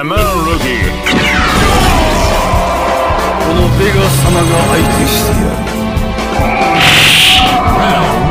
I'm a rookie. このベガ様が相手してやる。